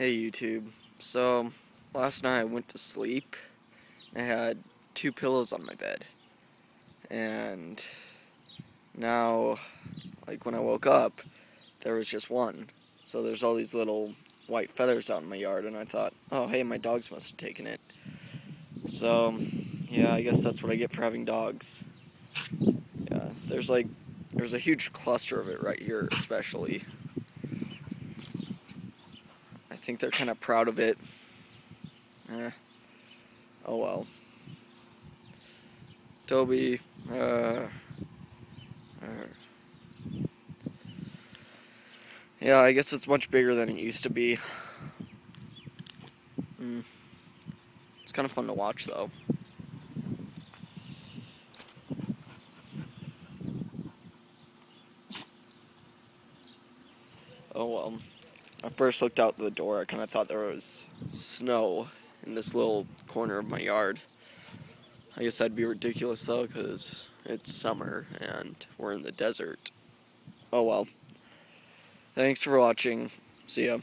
Hey YouTube, so last night I went to sleep, I had two pillows on my bed, and now, like when I woke up, there was just one, so there's all these little white feathers out in my yard, and I thought, oh hey, my dogs must have taken it, so yeah, I guess that's what I get for having dogs. Yeah, there's a huge cluster of it right here especially. I think they're kind of proud of it. Oh well. Toby. Yeah, I guess it's much bigger than it used to be. It's kind of fun to watch though. Oh well. I first looked out the door, I kind of thought there was snow in this little corner of my yard. I guess that'd be ridiculous though, because it's summer and we're in the desert. Oh well. Thanks for watching. See ya.